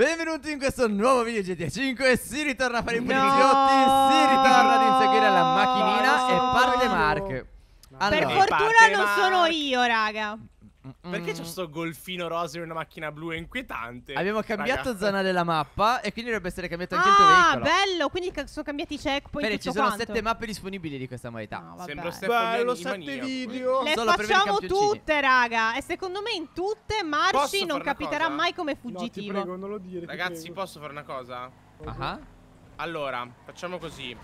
Benvenuti in questo nuovo video GTA 5. Si ritorna a fare i poliziotti, si ritorna ad inseguire la macchinina e parte Mark. Allora, per fortuna non sono io, raga. Perché c'è sto golfino rosa in una macchina blu? È inquietante. Abbiamo cambiato zona della mappa e quindi dovrebbe essere cambiato anche il tuo veicolo. Ah, bello, quindi sono cambiati i checkpoint. Bene, ci sono 7 mappe disponibili di questa modalità. No, sembra bello, 7 video. Le facciamo tutte, raga. E secondo me in tutte Marci non capiterà mai come fuggitivo. No, ti prego, non lo dire. Ragazzi, posso fare una cosa? Allora, facciamo così.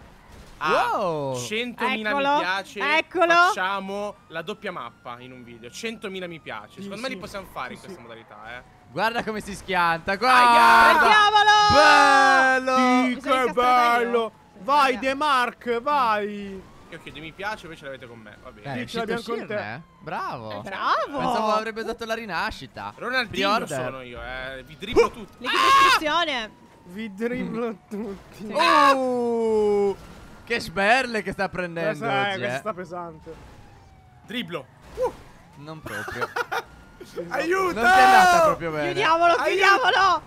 Wow, 100.000 mi piace. Eccolo. Facciamo la doppia mappa in un video. 100.000 mi piace. Secondo me li possiamo fare in questa modalità, eh. Guarda come si schianta. Guarda. Bello. Che bello. Vai De Mark, vai. Io chiedo mi piace, voi ce l'avete con me. Va bene. Ce l'abbiamo con te. Bravo. Bravo. Pensavo avrebbe dato la rinascita. Ronaldinho sono io, eh. Vi dribblo tutti. L'equipe vi dribblo tutti. Oh! Che sberle che sta prendendo oggi, questa sta pesante. Dribblo. Non proprio. Aiuto! Non ti è andata proprio bene. Chiudiamolo, chiudiamolo.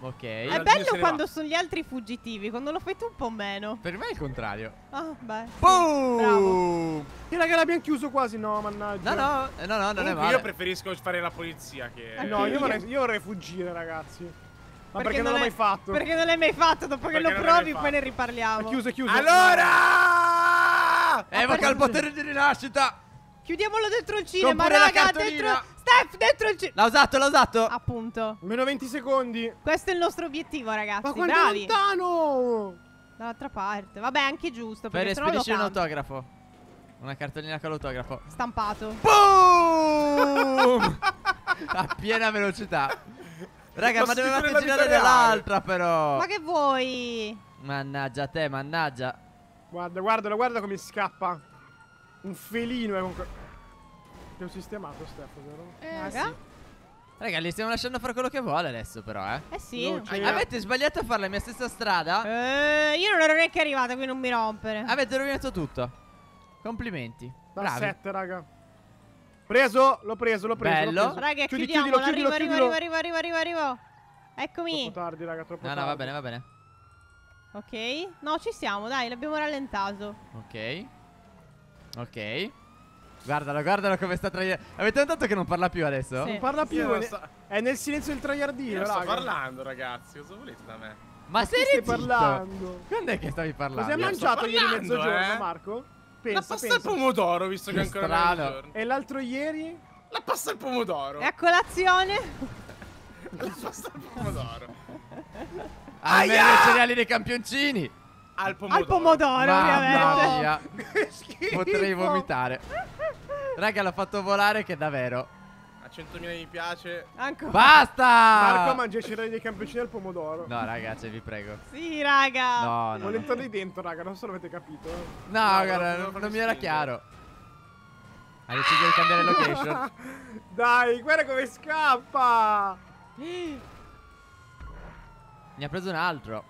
Ok. È bello quando sono gli altri fuggitivi, quando lo fai tu un po' meno. Per me è il contrario. Ah, beh. Boom! Che raga, l'abbiamo chiuso quasi, no, mannaggia. No, no, no, no, non è male. Io preferisco fare la polizia che... no, io vorrei fuggire, ragazzi. Ma perché non l'hai mai fatto? Perché non l'hai mai fatto? Dopo che lo provi poi ne riparliamo. È chiuso, è chiuso. Allora evoca il potere di rinascita. Chiudiamolo dentro il cinema, raga. Steph, dentro il cinema. L'ha usato, l'ha usato. Appunto. Meno 20 secondi. Questo è il nostro obiettivo, ragazzi. Ma quanto è lontano. Dall'altra parte. Vabbè, anche giusto. Perché spedisci un autografo. Una cartolina con l'autografo stampato. Boom. A piena velocità. Raga, ma dovevate girare dall'altra però. Ma che vuoi? Mannaggia a te, mannaggia. Guarda, guardalo, guarda come scappa. Un felino è comunque. Ti ho sistemato, Stefano, vero? Raga? Sì. Raga, li stiamo lasciando fare quello che vuole adesso però, eh. Eh sì. Avete sbagliato a fare la mia stessa strada? Io non ero neanche arrivata, quindi non mi rompere. Avete rovinato tutto. Complimenti. Bravi. 7, raga. Preso, l'ho preso, l'ho preso. Bello. Raga, chiudiamolo, arrivo. Eccomi. Troppo tardi, raga, troppo tardi. No, va bene, va bene. Ok. No, ci siamo, dai, l'abbiamo rallentato. Ok. Ok. Guardalo, guardalo come sta traiardando. Avete notato che non parla più adesso? Sì. Non parla più, è nel silenzio del traiardino, raga. Sto parlando, ragazzi, cosa volete da me? Ma sei zitto? Quando è che stavi parlando? Cosa hai mangiato ieri mezzogiorno, Marco? Pensa, la pasta al pomodoro, visto che ancora non è. E l'altro ieri? La pasta al pomodoro. E a colazione? La pasta al pomodoro. Almeno i cereali dei campioncini. Al pomodoro. Al pomodoro, ovviamente. No. Potrei vomitare. Raga, l'ha fatto volare che davvero. A 100.000 mi piace. Ancora. Basta! Marco mangia i cereali dei campioncini al pomodoro. No, ragazzi, vi prego. Sì, raga. No, no. Volete lì dentro, raga, non so se l'avete capito. No, no, guarda, non mi era chiaro. Ha deciso di cambiare location. Dai, guarda come scappa. Ne ha preso un altro.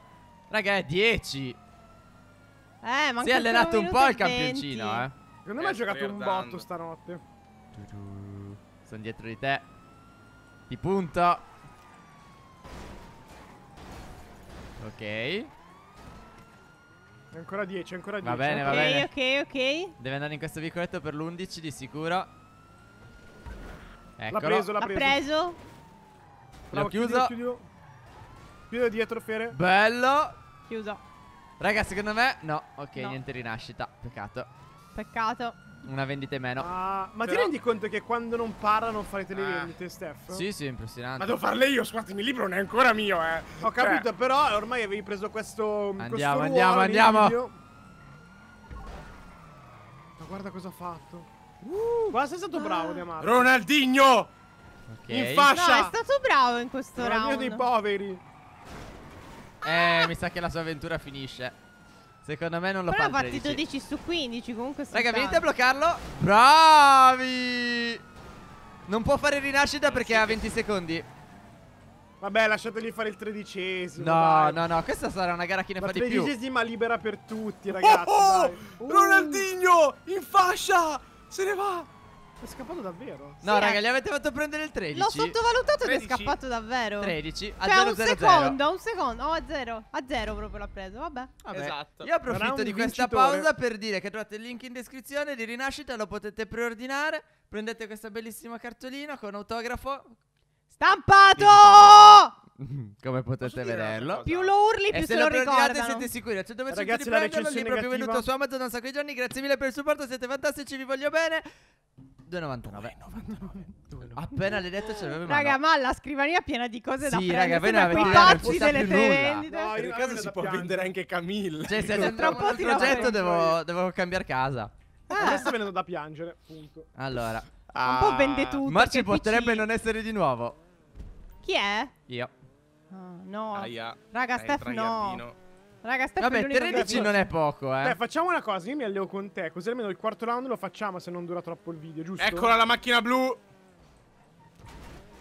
Raga, è 10. Ma si è allenato un po' il campioncino, eh. Secondo me ha giocato un botto stanotte. Sono dietro di te. Ti punto. Ok. Ancora 10, ancora 10. Va bene, va bene. Ok, ok, ok. Deve andare in questo vicoletto per l'11 di sicuro. Eccolo. L'ha preso, l'ha preso. L'ho chiuso. Chiudo dietro, Fere. Bello. Chiuso. Raga, secondo me no. Ok, no, niente rinascita. Peccato. Peccato. Una vendita in meno. Ma però... ti rendi conto che quando non parlano farete le vendite, Steph? Sì, sì, impressionante. Ma devo farle io, scusatemi, il libro non è ancora mio, eh. Ho capito, però ormai avevi preso questo. Andiamo, andiamo, andiamo. Ma guarda cosa ha fatto. Guarda, sei stato bravo, De Marco. Ronaldinho! Okay. In fascia! No, è stato bravo in questo round. Io dei poveri. Mi sa che la sua avventura finisce. Secondo me non lo fa. Però ha fatti 12 su 15 comunque. Raga, venite a bloccarlo. Bravi. Non può fare rinascita perché ha 20 secondi. Vabbè, lasciateli fare il 13°. No, dai, no, no, questa sarà una gara che ne fa di più. La 13esima libera per tutti, ragazzi. Ronaldinho in fascia. Se ne va. È scappato davvero? No, sì, raga, gli avete fatto prendere il 13. L'ho sottovalutato ed è scappato davvero. 13 a cioè, 0, 0, 0. Un secondo, oh, a 0. A 0 proprio l'ha preso, vabbè. Esatto. Io approfitto di questa pausa per dire che trovate il link in descrizione di Rinascita, lo potete preordinare. Prendete questa bellissima cartolina con autografo stampato! Come potete vederlo, più lo urli più se lo ricordate. Siete sicuri al 100% ragazzi, di prenderlo. Il libro è più venuto su Amazon da un sacco di giorni. Grazie mille per il supporto, siete fantastici, vi voglio bene. 2,99. Appena l'hai detto ce l'avevo in mano. Raga, ma la scrivania è piena di cose da prendere. Sì, raga, voi ne avete pacci delle televendite. No, in caso si può vendere anche Camilla. Cioè, se è troppo un progetto devo cambiare casa. Adesso venendo da piangere, punto. Allora, un po' vendetuto. Ma ci potrebbe non essere di nuovo. Chi è? Io. Oh, no, raga, Steph no. Raga, Steph, vabbè, 13 non è poco, eh. Beh, facciamo una cosa, io mi alleo con te, così almeno il quarto round lo facciamo se non dura troppo il video, giusto? Eccola la macchina blu.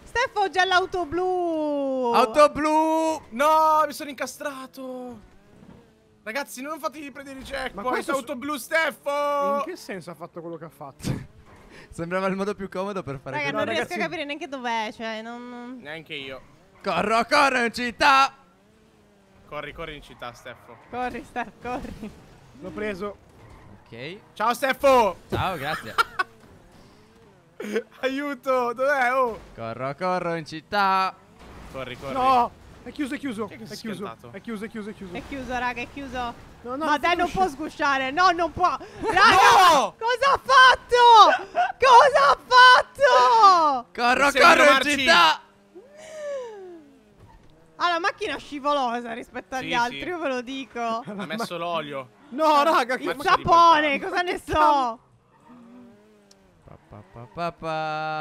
Steph, ho già l'auto blu. Auto blu. No, mi sono incastrato. Ragazzi, non fatevi prendere i checkpoint. Ma questo auto blu, Steffo. In che senso ha fatto quello che ha fatto? Sembrava il modo più comodo per fare quello. Raga, non riesco a capire neanche dov'è, cioè neanche io. Corro, corro in città. Corri, corri in città, Steffo. Corri, Steffo, corri. L'ho preso. Ok. Ciao, Steffo. Ciao, grazie. Aiuto, dov'è? Oh. Corro, corro in città. Corri, corri. No, è chiuso, è chiuso. È chiuso, è chiuso, è chiuso, è chiuso. È chiuso, raga, è chiuso. No, no, ma dai, non può sgusciare. No, non può. Raga, no! Cosa ha fatto? Cosa ha fatto? Corro, corro in città. Ha la macchina scivolosa rispetto agli altri, io ve lo dico. Ha messo l'olio. No, raga, che sapone, cosa ne so?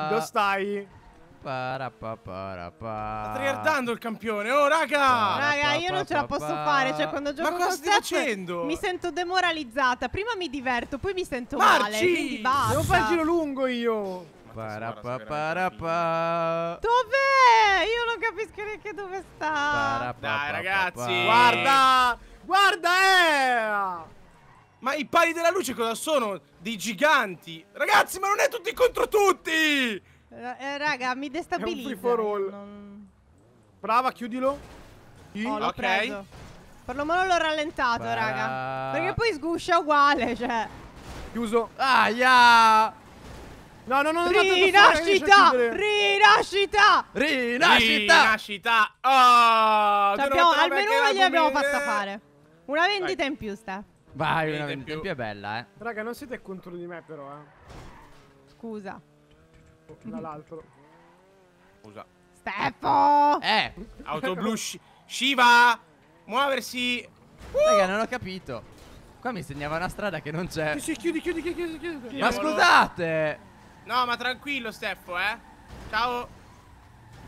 Dove stai? Sta triardando il campione, oh raga! Raga, io non ce la posso fare, cioè quando gioco con Steph mi sento demoralizzata. Prima mi diverto, poi mi sento male, quindi basta. Devo fare il giro lungo io. Dov'è? Io non capisco neanche dove sta. Dai ragazzi, guarda, guarda, ma i pali della luce cosa sono? Dei giganti. Ragazzi, ma non è tutti contro tutti. Raga, mi destabilizza. È un free for all. Brava, chiudilo. Oh, l'ho preso. Perlomeno l'ho rallentato, raga, perché poi sguscia uguale, cioè. Chiuso. Ahia. No, no, no, no, Rinascita! Rinascita! Rinascita! Rinascita! Oh, cioè abbiamo, almeno una gli abbiamo fatta fare. Una vendita in più, sta. Vai, una vendita in più è bella, eh. Raga, non siete contro di me, però, eh. Scusa. Dall'altro. Scusa. Steffo! Auto blu, Shiva! Muoversi! Raga, non ho capito. Qua mi segnava una strada che non c'è. Sì, sì, chiudi, chiudi, chiudi, chiudi. Ma scusate! No, ma tranquillo, Steffo, eh. Ciao.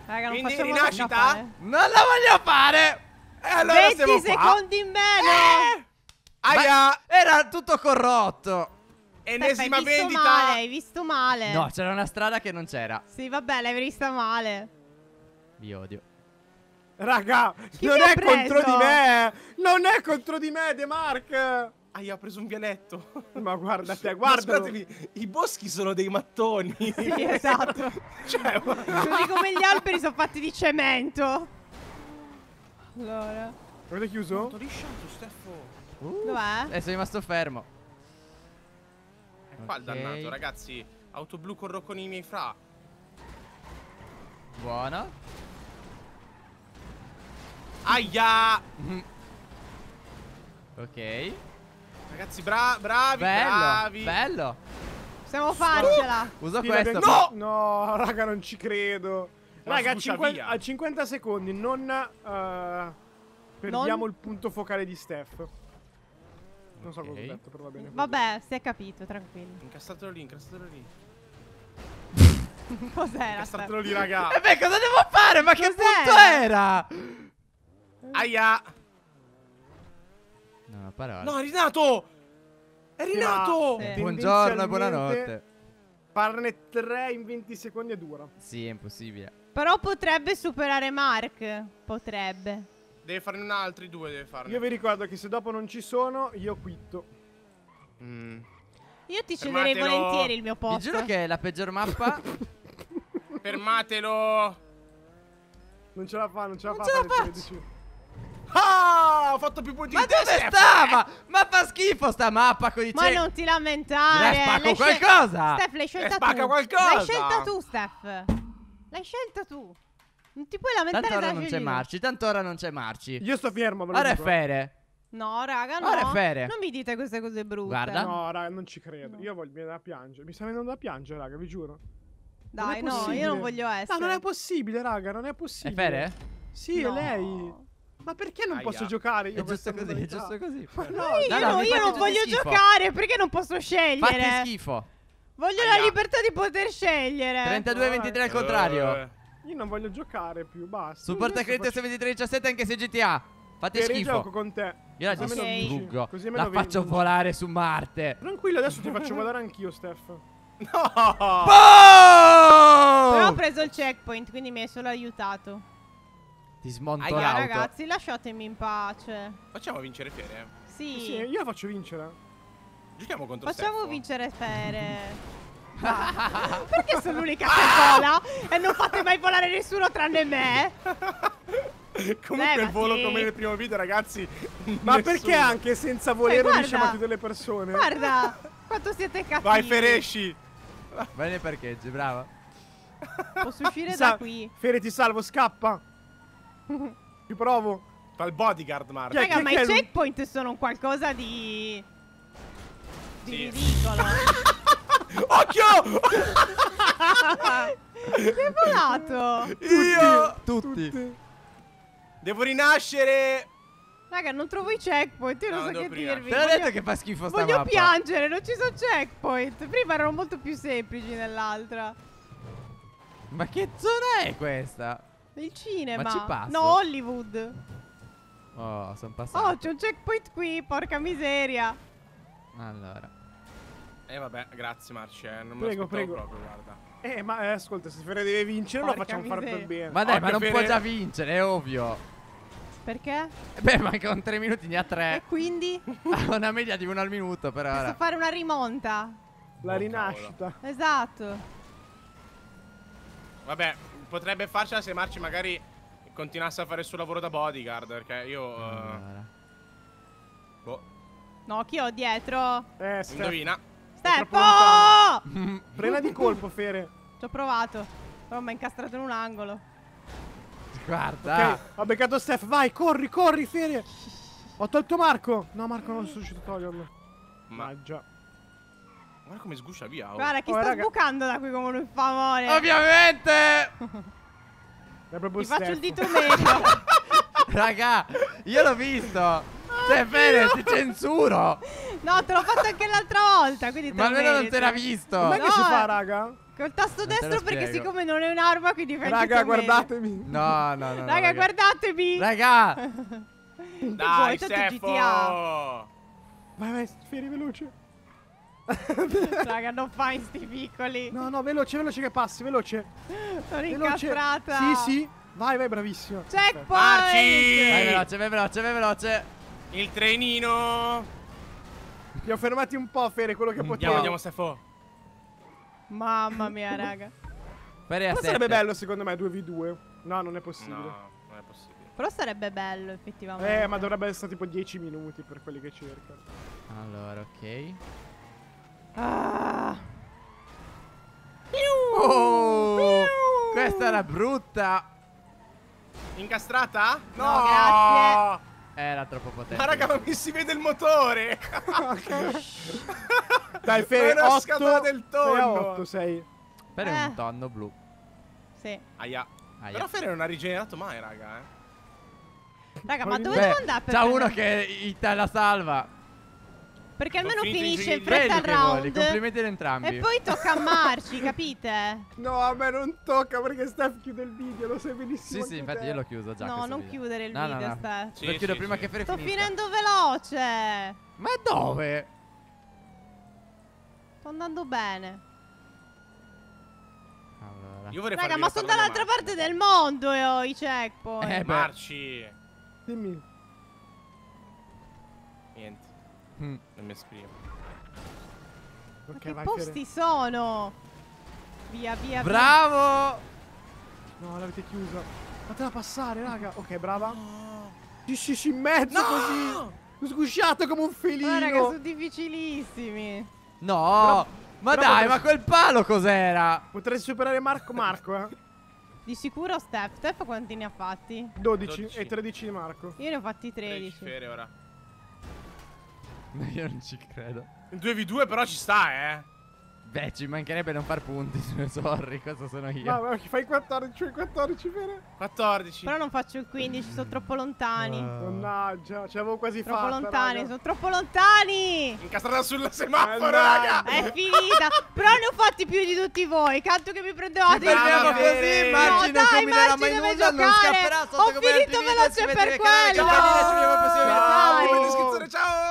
Raga, non quindi Rinascita? Non la voglio fare. E allora 20 secondi in meno. Aia. Era tutto corrotto. Enesima vendita. Hai visto male. No, c'era una strada che non c'era. Sì, vabbè, l'hai vista male. Vi odio. Raga, non è contro di me. Non è contro di me, De Mark. Ah, io ho preso un vialetto. Ma guarda te, guardatevi, i boschi sono dei mattoni. Sì, esatto. Cioè, così come gli alberi sono fatti di cemento. Allora. Avete chiuso? Molto lisciato, Steffo. Dov'è? Sono rimasto fermo. Qua il dannato, ragazzi. Auto blu, corro con i miei fra. Buona. Aia. Ok. Ragazzi, bravi, bello, bravi. Bello. Possiamo farcela. Usa questo. No! No, raga, non ci credo. Ma raga, a 50 secondi non perdiamo il punto focale di Steph. Non so cosa ho detto, però va bene. Vabbè, si è capito, tranquillo. Incastatelo lì, incastatelo lì. Cos'era? Incastatelo lì, raga. E beh, cosa devo fare? Ma che punto era? Aia. No, parola. No, è rinato! È rinato! Sì. Buongiorno e buonanotte. Farne 3 in 20 secondi è dura. Sì, è impossibile. Però potrebbe superare Mark. Potrebbe. Deve farne un altri 2, deve farne. Io vi ricordo che se dopo non ci sono, io quitto. Io ti cederei volentieri il mio posto. Ti giuro che è la peggior mappa. Fermatelo. Non ce la fa, non ce la fa. Ah, ho fatto più punti. Ma dove stava? Ma fa schifo sta mappa con i ciechi. Ma non ti lamentare. Dai, spacco qualcosa. Steph, l'hai scelta tu. L'hai scelta tu, Steph. L'hai scelta tu. Non ti puoi lamentare. Tanto ora non c'è Marci. Io sto fermo. Ora è Fere. No, raga, no. Ora è Fere. Non mi dite queste cose brutte. Guarda. No, raga, non ci credo. Io voglio venire da piangere. Mi sta venendo da piangere, raga, vi giuro. Dai, no, io non voglio essere. No, non è possibile, raga, non è possibile. È Fere? Sì, è lei. Ma perché non posso giocare io? È giusto così, Ma no, io non voglio giocare, perché non posso scegliere? Fate schifo. Voglio la libertà di poter scegliere. 32-23 al contrario. Io non voglio giocare pipiù, basta. Supporta Creators 23-17 anche se GTA. Fate schifo. Gioco con te. Io la distruggo. La faccio volare su Marte. Tranquillo, adesso ti faccio volare anch'io, Steph. No. Però ho preso il checkpoint, quindi mi hai solo aiutato. Ti smonto l'auto. Ragazzi, lasciatemi in pace. Facciamo vincere Fere. Sì. Sì, io la faccio vincere. Giochiamo contro Steph. Facciamo vincere Fere. Perché sono l'unica che vola e non fate mai volare nessuno tranne me? Comunque volo come nel primo video, ragazzi. Ma perché anche senza volere mi chiamate delle persone? Guarda quanto siete cattivi. Vai Feresci. Vai nei parcheggi, brava. Posso uscire da qui? Fere, ti salvo, scappa. Ti provo. Fa il bodyguard, Marco. Raga, ma i checkpoint sono qualcosa di... ridicolo. Occhio! Sei volato. Io. Tutti. Devo rinascere. Raga, non trovo i checkpoint. Io non so che dirvi. Te l'ho detto che fa schifo sta mappa. Voglio piangere, non ci sono checkpoint. Prima erano molto più semplici nell'altra. Ma che zona è questa? Il cinema. Ma ci passo? No, Hollywood. Oh, sono passato. Oh, c'è un checkpoint qui, porca miseria. Allora. Vabbè, grazie Marci, non me lo aspettavo proprio, guarda. Ma ascolta, se Fere deve vincere, porca lo facciamo fare per bene. Ma dai, ma non può già vincere, è ovvio. Perché? Beh, ma con 3 minuti ne ha 3. E quindi? Ha una media di 1 al minuto per ora. Posso fare una rimonta. La rinascita. Esatto. Vabbè. Potrebbe farcela se Marci magari continuasse a fare il suo lavoro da bodyguard, perché io... boh. No, chi ho dietro? Indovina. Steppo! Prena di colpo, Fere. Ci ho provato, però mi ha incastrato in un angolo. Guarda. Okay, ho beccato Steph, vai, corri, corri, Fere. Ho tolto Marco. No, Marco non sono riuscito a toglierlo. Maggia. Guarda come sguscia via. Guarda che sta sbucando da qui come un infamone. Ovviamente. Ti faccio il dito medio. Raga, io l'ho visto. Cioè, Fere, ti censuro. No, te l'ho fatto anche l'altra volta. Ma almeno non te l'ha visto. Ma che si fa, raga? Col tasto destro, perché siccome non è un'arma, quindi fai il dito medio. Raga, guardatemi. No, no, no. Raga, guardatemi. Raga. Dai, Steppo. Vai, vai, Fere, veloce. Raga, non fai sti piccoli. No, no, veloce, veloce che passi, veloce. Sono incastrata. Sì, sì. Vai, vai, bravissimo. Checkpoint. Vai veloce, vai veloce, vai veloce. Il trenino. Li ho fermati un po', Fere, quello che potevo. Andiamo, Stefo. Mamma mia, raga. Però sarebbe bello, secondo me, 2v2. No, non è possibile. No, non è possibile. Però sarebbe bello, effettivamente. Ma dovrebbe essere tipo 10 minuti per quelli che cercano. Allora, ok. Questa era brutta. Incastrata? No, grazie. Era troppo potente. Ma raga, ma mi si vede il motore. Dai, Fere, è una scatola del tonno. Sei Fere un tonno blu. Sì. Aia. Però Fere non ha rigenerato mai, raga. Raga, ma dove devo andare? C'è uno che la salva. Perché almeno finisce in fretta il round. Complimenti ad entrambi. E poi tocca a Marci, capite? No, a me non tocca perché Steph chiude il video, lo sai benissimo. Sì, sì, infatti io l'ho chiuso già. No, non chiudere il video, Steph. Lo chiudo prima che Fere finisca. Sto finendo veloce. Ma dove? Sto andando bene. Allora. Raga, ma sono dall'altra parte del mondo i checkpoint. Marci. Dimmi. Niente. Non mi esprimo. Okay, che vai, posti sono? Via, via, bravo! Via. No, l'avete chiusa. Fatela passare, raga. Ok, brava. Scisci in mezzo, no! Così. Sgusciato come un felino. Ma raga, sono difficilissimi. No. Però, ma però dai, potresti... ma quel palo cos'era? Potresti superare Marco, eh. Di sicuro Steph quanti ne ha fatti? 12 e 13 di Marco. Io ne ho fatti 13. 13 fere ora. Ma io non ci credo. Il 2v2 però ci sta, eh. Beh, ci mancherebbe non far punti. Sorry, cosa sono io? No, ma fai 14, fai 14 fere. 14. Però non faccio il 15, sono troppo lontani. Mannaggia, ce l'avevo quasi fatta. Troppo lontani, raga. Sono troppo lontani. Incastrata sulla semaforo, raga. È finita. Però ne ho fatti più di tutti voi. Canto che mi prendevate. Ci prendiamo così, Marci, no, dai, Marci deve giocare. Ho finito veloce per quello. Ciao. Ciao. Ciao. Ciao. Ciao.